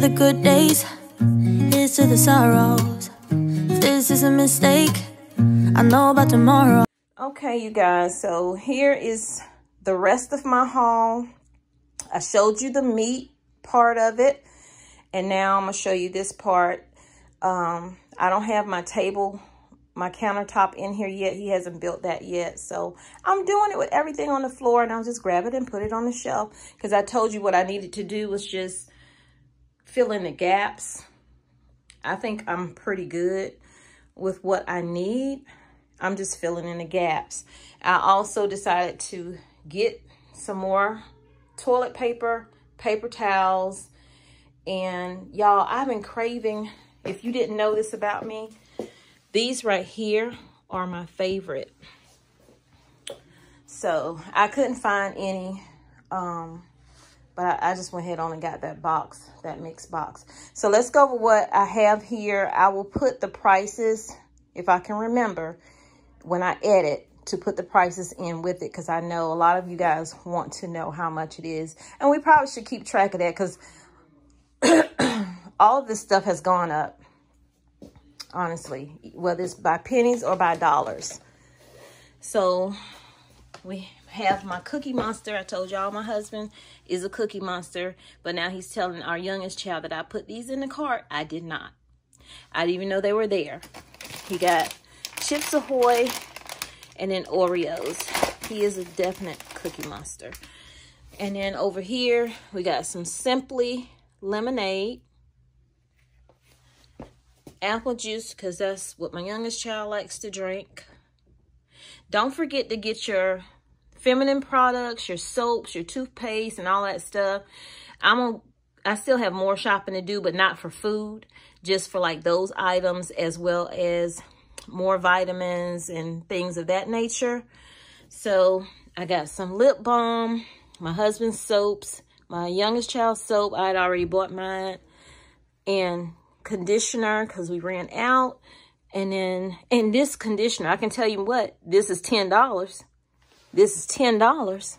the good days, here's to the sorrows. If this is a mistake, I know about tomorrow. Okay, you guys, so here is the rest of my haul. I showed you the meat part of it, and now I'm gonna show you this part. I don't have my table, my countertop in here yet. He hasn't built that yet. So I'm doing it with everything on the floor, and I'll just grab it and put it on the shelf, because I told you what I needed to do was just fill in the gaps. I think I'm pretty good with what I need. I'm just filling in the gaps. I also decided to get some more toilet paper, paper towels, and y'all, I've been craving, if you didn't know this about me, these right here are my favorite. So I couldn't find any, but I just went ahead on and got that box, that mixed box. So let's go over what I have here. I will put the prices, if I can remember, when I edit, to put the prices in with it, because I know a lot of you guys want to know how much it is. And we probably should keep track of that, because all of this stuff has gone up, honestly, whether it's by pennies or by dollars. So we have my Cookie Monster. I told y'all my husband is a Cookie Monster, but now he's telling our youngest child that I put these in the cart. I did not. I didn't even know they were there. He got Chips Ahoy and then Oreos. He is a definite Cookie Monster. And then over here, we got some Simply Lemonade, apple juice, because that's what my youngest child likes to drink. Don't forget to get your feminine products, your soaps, your toothpaste, and all that stuff. I still have more shopping to do, but not for food, just for like those items, as well as more vitamins and things of that nature. So I got some lip balm, my husband's soaps, my youngest child's soap. I had already bought mine, and conditioner, because we ran out. And then, and this conditioner, I can tell you what, this is $10. This is $10,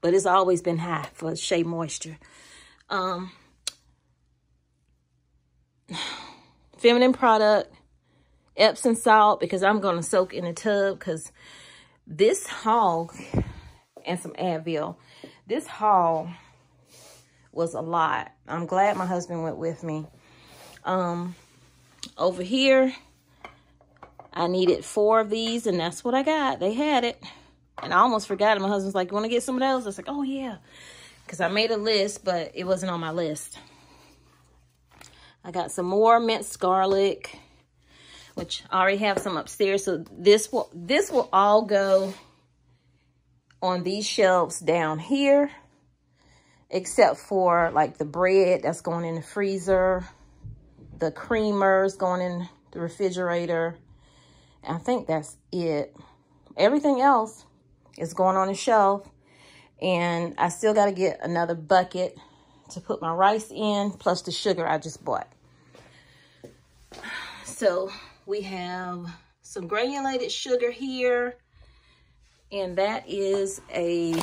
but it's always been high for Shea Moisture. Feminine product, Epsom salt, because I'm going to soak in the tub, because this haul, and some Advil, this haul was a lot. I'm glad my husband went with me. Over here, I needed 4 of these, and that's what I got. They had it, and I almost forgot it. My husband's like, you want to get some of those? I was like, oh yeah, because I made a list, but it wasn't on my list. I got some more minced garlic, which I already have some upstairs. So this will all go on these shelves down here, except for like the bread that's going in the freezer, the creamers going in the refrigerator. I think that's it. Everything else is going on the shelf, and I still got to get another bucket to put my rice in, plus the sugar I just bought. So we have some granulated sugar here, and that is a,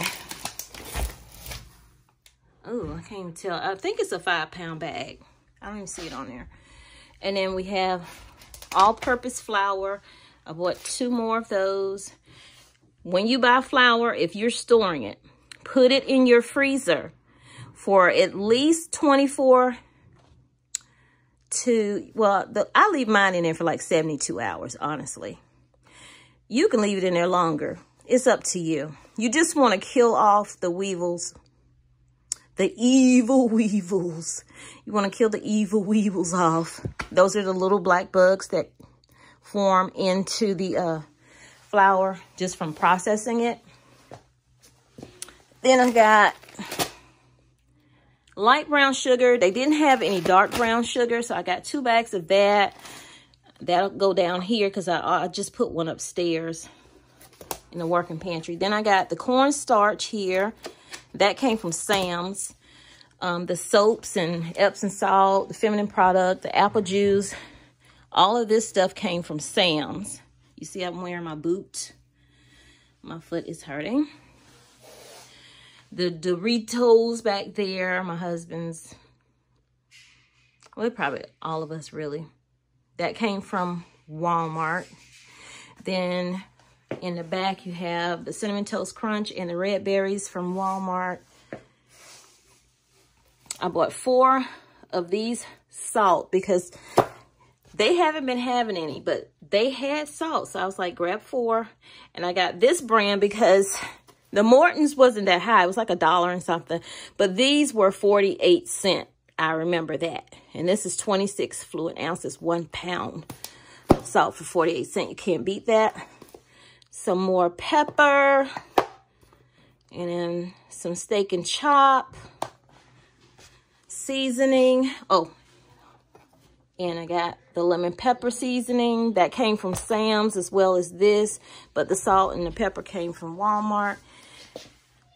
oh, I can't even tell. I think it's a 5-pound bag. I don't even see it on there. And then we have all-purpose flour. I bought 2 more of those. When you buy flour, if you're storing it, put it in your freezer for at least 24 to, well, I leave mine in there for like 72 hours, honestly. You can leave it in there longer. It's up to you. You just want to kill off the weevils, the evil weevils. You want to kill the evil weevils off. Those are the little black bugs that form into the flour just from processing it. Then I got light brown sugar. They didn't have any dark brown sugar, so I got 2 bags of that. That'll go down here, because I just put one upstairs in the working pantry. Then I got the cornstarch here. That came from Sam's. The soaps and Epsom salt, the feminine product, the apple juice, all of this stuff came from Sam's. You see I'm wearing my boot. My foot is hurting. The Doritos back there, my husband's well, probably all of us really. That came from Walmart. Then in the back you have the Cinnamon Toast Crunch and the red berries from Walmart. I bought 4 of these salt because they haven't been having any, but they had salt. So I was like, grab 4. And I got this brand because the Morton's wasn't that high. It was like $1 and something. But these were 48 cents. I remember that. And this is 26 fluid ounces, 1 pound salt for 48 cents. You can't beat that. Some more pepper. And then some steak and chop. Seasoning. Oh. And I got the lemon pepper seasoning that came from Sam's as well as this, but the salt and the pepper came from Walmart.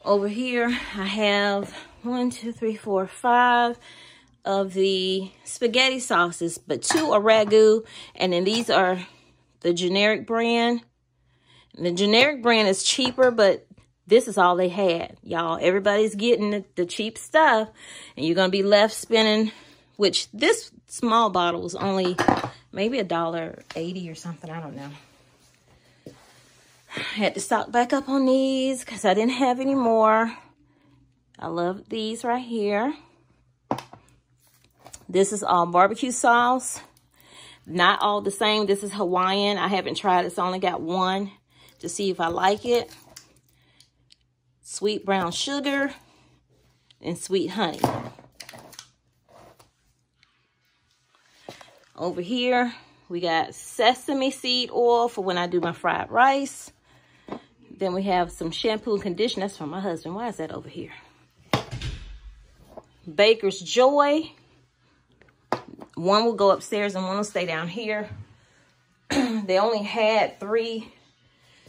Over here, I have 5 of the spaghetti sauces, but 2 are Ragu, and then these are the generic brand. And the generic brand is cheaper, but this is all they had, y'all. Everybody's getting the cheap stuff, and you're going to be left spending, which this small bottle was only maybe $1.80 or something. I don't know. I had to stock back up on these because I didn't have any more. I love these right here. This is all barbecue sauce. Not all the same. This is Hawaiian. I haven't tried it, so I only got 1 to see if I like it. Sweet brown sugar and sweet honey. Over here, we got sesame seed oil for when I do my fried rice. Then we have some shampoo and conditioner. That's for my husband. Why is that over here? Baker's Joy. 1 will go upstairs and 1 will stay down here. They only had 3.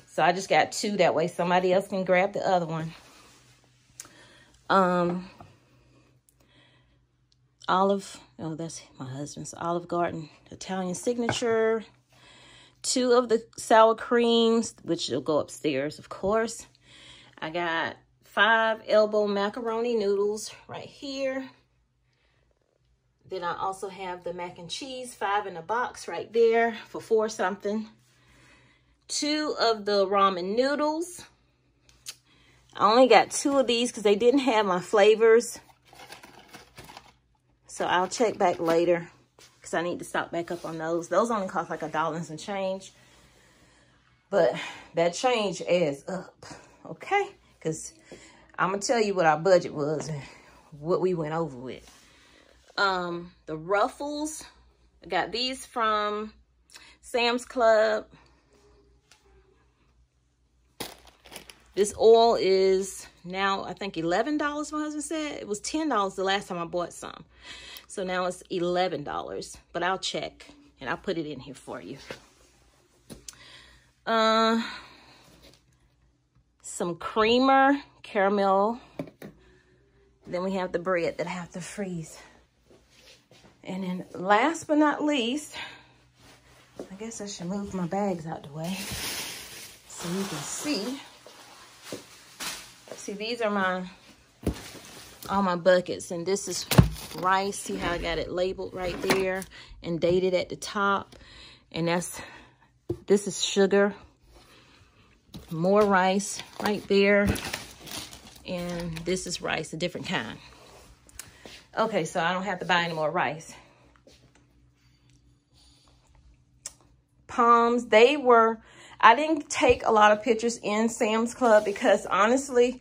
So I just got 2. That way somebody else can grab the other one. Olive, oh, that's my husband's. Olive Garden Italian Signature. 2 of the sour creams, which will go upstairs, of course. I got 5 elbow macaroni noodles right here. Then I also have the mac and cheese, 5 in a box right there for 4 something. 2 of the ramen noodles. I only got 2 of these because they didn't have my flavors. So I'll check back later because I need to stock back up on those. Those only cost like $1 and some change. But that change adds up, okay? Because I'm going to tell you what our budget was and what we went over with. The Ruffles. I got these from Sam's Club. This oil is now, I think, $11, my husband said. It was $10 the last time I bought some. So now it's $11. But I'll check, and I'll put it in here for you. Some creamer, caramel. Then we have the bread that I have to freeze. And then last but not least, I guess I should move my bags out the way so you can see. See, these are all my buckets, and this is rice. See how I got it labeled right there and dated at the top. And this is sugar, more rice right there, and this is rice, a different kind. Okay, so I don't have to buy any more rice. Palms, they were, I didn't take a lot of pictures in Sam's Club because honestly,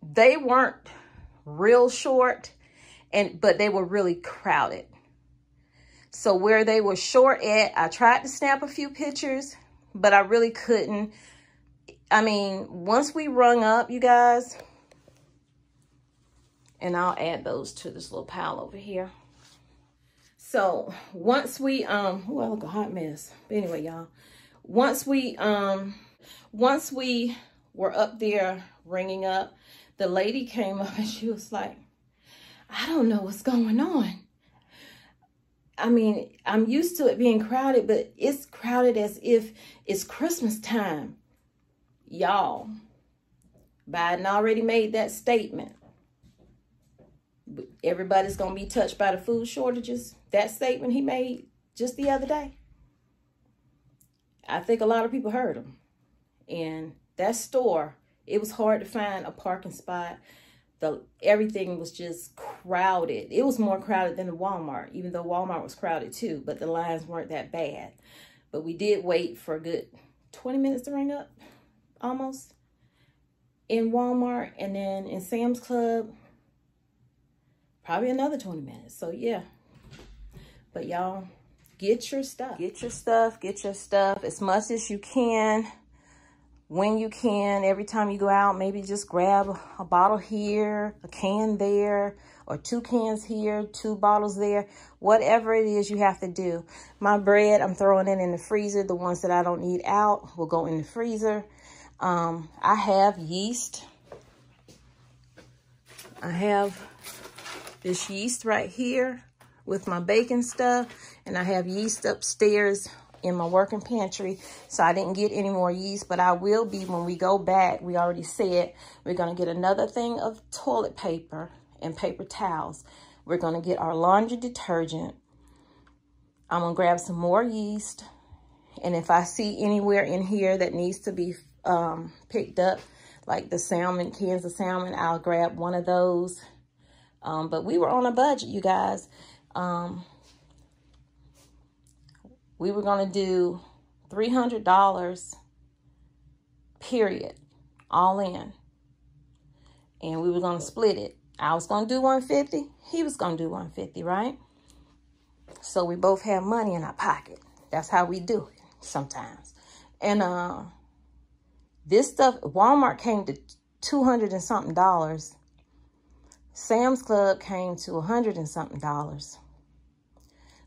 they weren't real short, but they were really crowded. So where they were short at, I tried to snap a few pictures, but I really couldn't. I mean, once we rung up, you guys, and I'll add those to this little pile over here. So once we, oh, I look a hot mess. But anyway, y'all, once we were up there ringing up, the lady came up and she was like, I don't know what's going on. I mean, I'm used to it being crowded, but it's crowded as if it's Christmas time. Y'all, Biden already made that statement. everybody's going to be touched by the food shortages. That statement he made just the other day, I think a lot of people heard him. And that store, it was hard to find a parking spot. Everything was just crowded. It was more crowded than the Walmart, even though Walmart was crowded too, but the lines weren't that bad. But we did wait for a good 20 minutes to ring up, almost, in Walmart. And then in Sam's Club, probably another 20 minutes. So yeah, but y'all, get your stuff. Get your stuff, get your stuff as much as you can. When you can, every time you go out, maybe just grab a bottle here, a can there, or 2 cans here, 2 bottles there. Whatever it is you have to do. My bread, I'm throwing it in the freezer. The ones that I don't need out will go in the freezer. I have yeast. I have this yeast right here with my baking stuff. And I have yeast upstairs in my working pantry, so I didn't get any more yeast, but I will be when we go back. We already said we're going to get another thing of toilet paper and paper towels. We're going to get our laundry detergent. I'm going to grab some more yeast, and if I see anywhere in here that needs to be picked up, like the salmon, cans of salmon, I'll grab one of those. But we were on a budget, you guys. We were going to do $300, period, all in. And we were going to split it. I was going to do $150. He was going to do $150, right? So we both had money in our pocket. That's how we do it sometimes. And this stuff, Walmart came to $200 and something. Sam's Club came to $100 and something.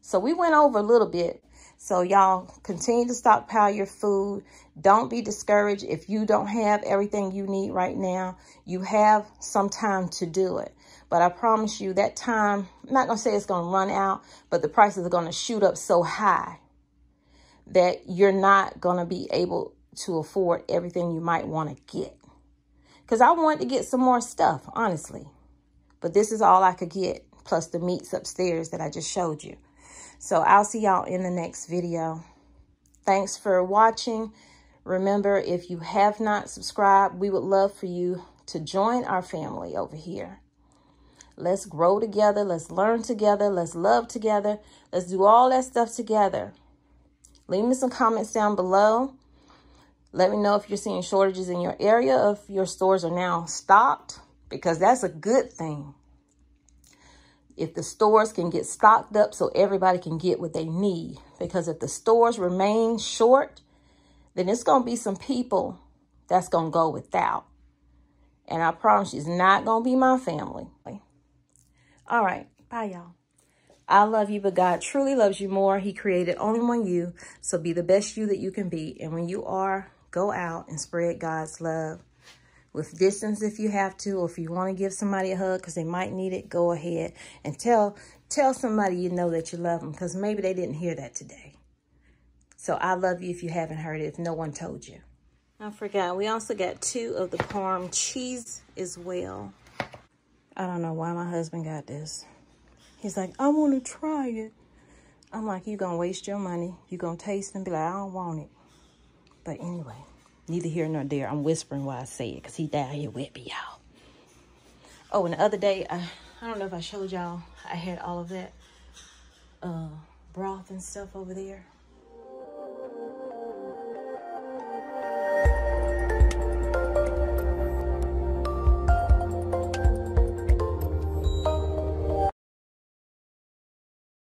So we went over a little bit. So y'all, continue to stockpile your food. Don't be discouraged if you don't have everything you need right now. You have some time to do it. But I promise you that time, I'm not going to say it's going to run out, but the prices are going to shoot up so high that you're not going to be able to afford everything you might want to get. Because I wanted to get some more stuff, honestly. But this is all I could get, plus the meats upstairs that I just showed you. So I'll see y'all in the next video. Thanks for watching. Remember, if you have not subscribed, we would love for you to join our family over here. Let's grow together. Let's learn together. Let's love together. Let's do all that stuff together. Leave me some comments down below. Let me know if you're seeing shortages in your area, if your stores are now stocked, because that's a good thing. If the stores can get stocked up so everybody can get what they need. Because if the stores remain short, then it's going to be some people that's going to go without. And I promise you, it's not going to be my family. All right. Bye, y'all. I love you, but God truly loves you more. He created only one you. So be the best you that you can be. And when you are, go out and spread God's love. With distance if you have to, or if you want to give somebody a hug because they might need it, go ahead and tell somebody you know that you love them, because maybe they didn't hear that today. So I love you if you haven't heard it, if no one told you. I forgot. We also got 2 of the parm cheese as well. I don't know why my husband got this. He's like, I want to try it. I'm like, you're going to waste your money. You're going to taste and be like, I don't want it. But anyway. Neither here nor there. I'm whispering while I say it because he down here with me, y'all. Oh, and the other day, I don't know if I showed y'all, I had all of that broth and stuff over there.